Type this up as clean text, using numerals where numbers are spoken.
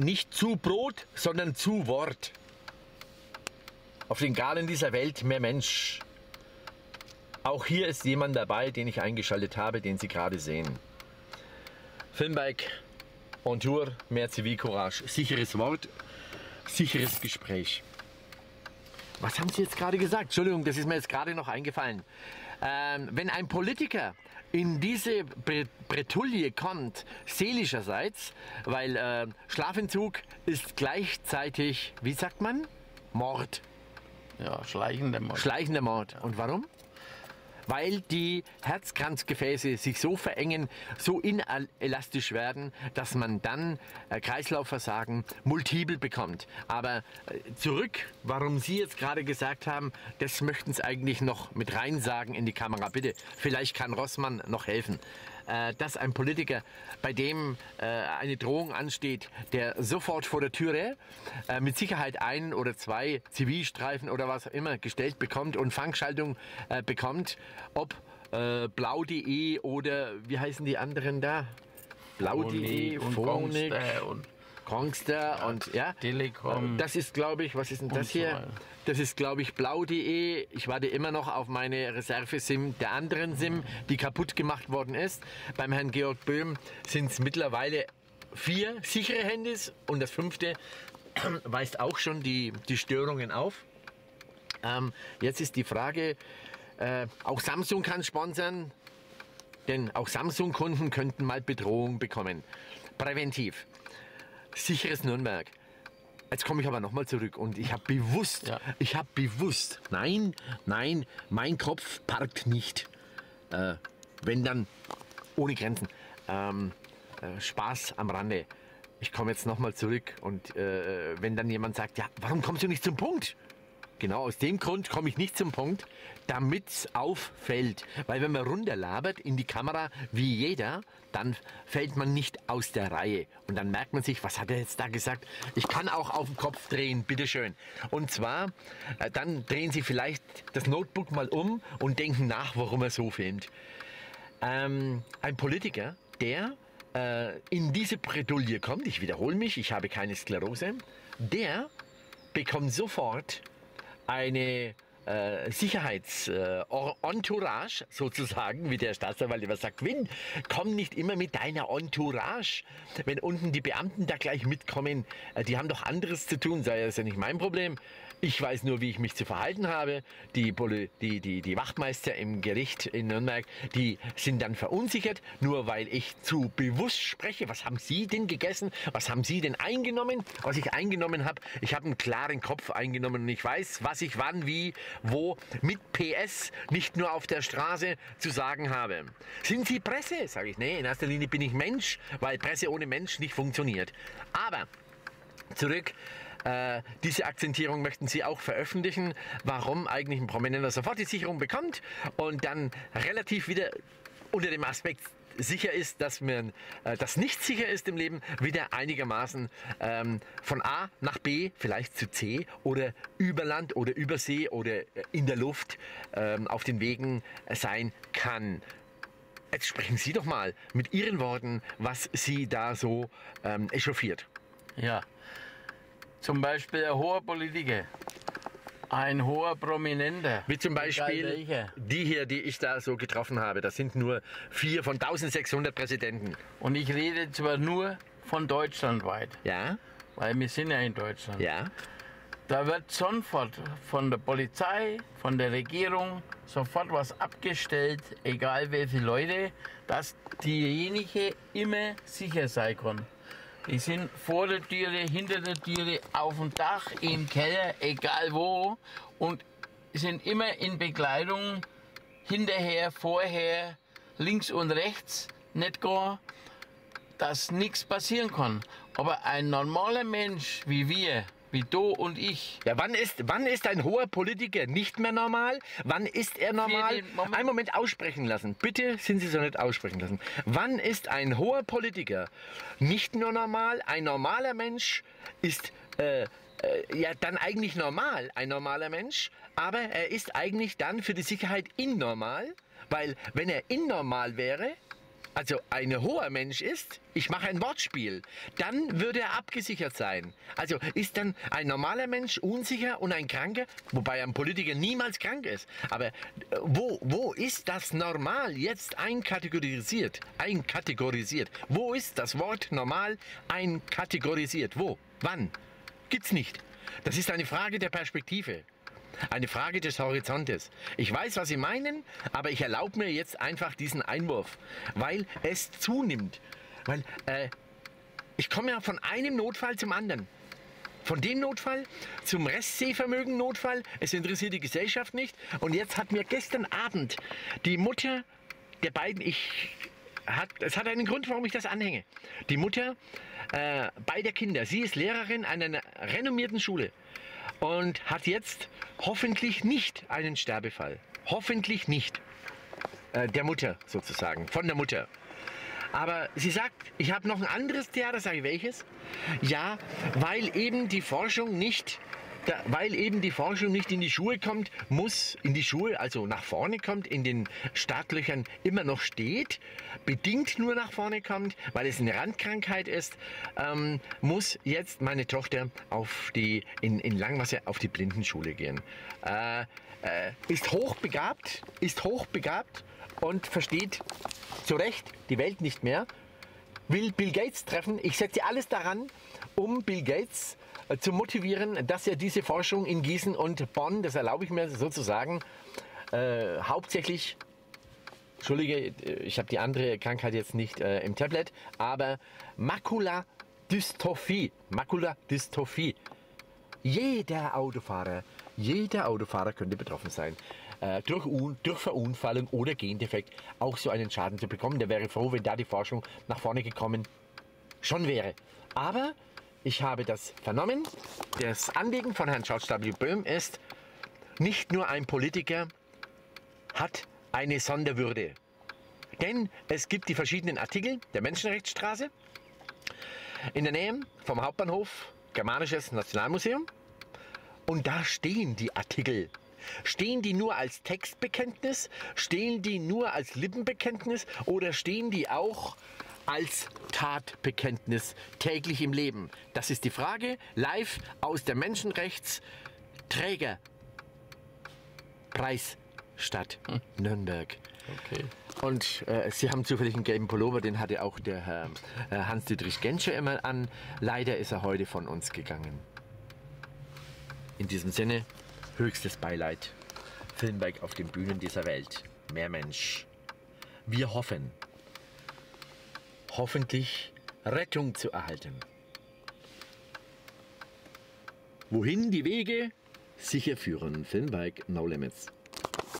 Nicht zu Brot, sondern zu Wort. Auf den Galen dieser Welt mehr Mensch. Auch hier ist jemand dabei, den ich eingeschaltet habe, den Sie gerade sehen. Filmbike on Tour, mehr Zivilcourage. Sicheres Wort, sicheres Gespräch. Was haben Sie jetzt gerade gesagt? Entschuldigung, das ist mir jetzt gerade noch eingefallen. Wenn ein Politiker in diese Bretouille kommt, seelischerseits, weil Schlafentzug ist gleichzeitig, wie sagt man? Mord. Ja, schleichender Mord. Schleichender Mord. Und warum? Weil die Herzkranzgefäße sich so verengen, so inelastisch werden, dass man dann Kreislaufversagen multiple bekommt. Aber zurück, warum Sie jetzt gerade gesagt haben, das möchten Sie eigentlich noch mit reinsagen in die Kamera. Bitte, vielleicht kann Rossmann noch helfen. Dass ein Politiker, bei dem eine Drohung ansteht, der sofort vor der Türe mit Sicherheit einen oder zwei Zivilstreifen oder was auch immer gestellt bekommt und Fangschaltung bekommt, ob Blau.de oder wie heißen die anderen da? Blau.de und Gornig und Kongster und ja, Telekom. Das ist, glaube ich, was ist denn das hier? Das ist, glaube ich, Blau.de. Ich warte immer noch auf meine Reserve-SIM der anderen SIM, die kaputt gemacht worden ist. Beim Herrn Georg Böhm sind es mittlerweile 4 sichere Handys und das 5. weist auch schon die Störungen auf. Jetzt ist die Frage, auch Samsung kann sponsern, denn auch Samsung-Kunden könnten mal Bedrohung bekommen. Präventiv. Sicheres Nürnberg. Jetzt komme ich aber nochmal zurück und ich habe bewusst, nein, mein Kopf parkt nicht. Wenn dann, ohne Grenzen. Spaß am Rande. Ich komme jetzt nochmal zurück und wenn dann jemand sagt, ja, warum kommst du nicht zum Punkt? Genau, aus dem Grund komme ich nicht zum Punkt, damit es auffällt. Weil wenn man runterlabert in die Kamera wie jeder, dann fällt man nicht aus der Reihe. Und dann merkt man sich, was hat er jetzt da gesagt? Ich kann auch auf den Kopf drehen, bitteschön. Und zwar, dann drehen Sie vielleicht das Notebook mal um und denken nach, warum er so filmt. Ein Politiker, der in diese Bredouille kommt, ich wiederhole mich, ich habe keine Sklerose, der bekommt sofort eine Sicherheitsentourage sozusagen, wie der Staatsanwalt immer sagt, Win, komm nicht immer mit deiner Entourage. Wenn unten die Beamten da gleich mitkommen, die haben doch anderes zu tun, sei das ja nicht mein Problem. Ich weiß nur, wie ich mich zu verhalten habe. Die Wachtmeister im Gericht in Nürnberg, die sind dann verunsichert, nur weil ich zu bewusst spreche. Was haben Sie denn gegessen? Was haben Sie denn eingenommen? Was ich eingenommen habe, ich habe einen klaren Kopf eingenommen und ich weiß, was ich wann, wie, wo mit PS nicht nur auf der Straße zu sagen habe. Sind Sie Presse? Sage ich, nee, in erster Linie bin ich Mensch, weil Presse ohne Mensch nicht funktioniert. Aber zurück. Diese Akzentierung möchten Sie auch veröffentlichen, warum eigentlich ein Prominenter sofort die Sicherung bekommt und dann relativ wieder unter dem Aspekt sicher ist, dass man das nicht sicher ist im Leben, wieder einigermaßen von A nach B, vielleicht zu C oder über Land oder über See oder in der Luft auf den Wegen sein kann. Jetzt sprechen Sie doch mal mit Ihren Worten, was Sie da so echauffiert. Ja. Zum Beispiel ein hoher Politiker, ein hoher Prominenter. Wie zum Beispiel die hier, die ich da so getroffen habe. Das sind nur 4 von 1600 Präsidenten. Und ich rede zwar nur von deutschlandweit, ja, weil wir sind ja in Deutschland. Ja. Da wird sofort von der Polizei, von der Regierung sofort was abgestellt, egal welche Leute, dass diejenige immer sicher sein kann. Die sind vor der Türe, hinter der Türe, auf dem Dach, im Keller, egal wo. Und sind immer in Begleitung, hinterher, vorher, links und rechts, nicht gar, dass nichts passieren kann. Aber ein normaler Mensch wie wir, wie du und ich. Ja, wann ist ein hoher Politiker nicht mehr normal? Wann ist er normal? Moment. Einen Moment aussprechen lassen. Bitte sind Sie so nicht aussprechen lassen. Wann ist ein hoher Politiker nicht nur normal? Ein normaler Mensch ist ja dann eigentlich normal, ein normaler Mensch. Aber er ist eigentlich dann für die Sicherheit innormal. Weil wenn er innormal wäre, also ein hoher Mensch ist, ich mache ein Wortspiel, dann würde er abgesichert sein. Also ist dann ein normaler Mensch unsicher und ein Kranker, wobei ein Politiker niemals krank ist. Aber wo ist das normal jetzt einkategorisiert? Einkategorisiert. Wo ist das Wort normal einkategorisiert? Wo? Wann? Gibt's nicht. Das ist eine Frage der Perspektive. Eine Frage des Horizontes. Ich weiß, was Sie meinen, aber ich erlaube mir jetzt einfach diesen Einwurf, weil es zunimmt. Weil ich komme ja von einem Notfall zum anderen. Von dem Notfall zum Restsehvermögen-Notfall. Es interessiert die Gesellschaft nicht. Und jetzt hat mir gestern Abend die Mutter der beiden, es hat einen Grund, warum ich das anhänge. Die Mutter beider Kinder, sie ist Lehrerin an einer renommierten Schule und hat jetzt hoffentlich nicht einen Sterbefall. Hoffentlich nicht. Der Mutter sozusagen, von der Mutter. Aber sie sagt, ich habe noch ein anderes Theater, sage ich welches? Ja, weil eben die Forschung nicht... in die Schuhe kommt, muss in die Schuhe, also nach vorne kommt, in den Startlöchern immer noch steht, bedingt nur nach vorne kommt, weil es eine Randkrankheit ist, muss jetzt meine Tochter auf die, in Langwasser auf die Blindenschule gehen. Ist hochbegabt und versteht zu Recht die Welt nicht mehr, will Bill Gates treffen. Ich setze alles daran, um Bill Gates zu motivieren, dass er diese Forschung in Gießen und Bonn, das erlaube ich mir sozusagen, hauptsächlich, entschuldige, ich habe die andere Krankheit jetzt nicht im Tablet, aber Makuladystrophie. Jeder Autofahrer könnte betroffen sein, durch Verunfallung oder Gendefekt auch so einen Schaden zu bekommen. Der wäre froh, wenn da die Forschung nach vorne gekommen schon wäre. Aber ich habe das vernommen. Das Anliegen von Herrn Georg W. Böhm ist, nicht nur ein Politiker hat eine Sonderwürde. Denn es gibt die verschiedenen Artikel der Menschenrechtsstraße in der Nähe vom Hauptbahnhof Germanisches Nationalmuseum. Und da stehen die Artikel. Stehen die nur als Textbekenntnis? Stehen die nur als Lippenbekenntnis? Oder stehen die auch als Tatbekenntnis täglich im Leben? Das ist die Frage, live aus der Menschenrechtsträgerpreisstadt Nürnberg. Okay. Und Sie haben zufällig einen gelben Pullover, den hatte auch der Herr Hans-Dietrich Genscher immer an. Leider ist er heute von uns gegangen. In diesem Sinne, höchstes Beileid. Filmbike auf den Bühnen dieser Welt. Mehr Mensch. Wir hoffen, hoffentlich Rettung zu erhalten. Wohin die Wege sicher führen. Filmbike, No Limits.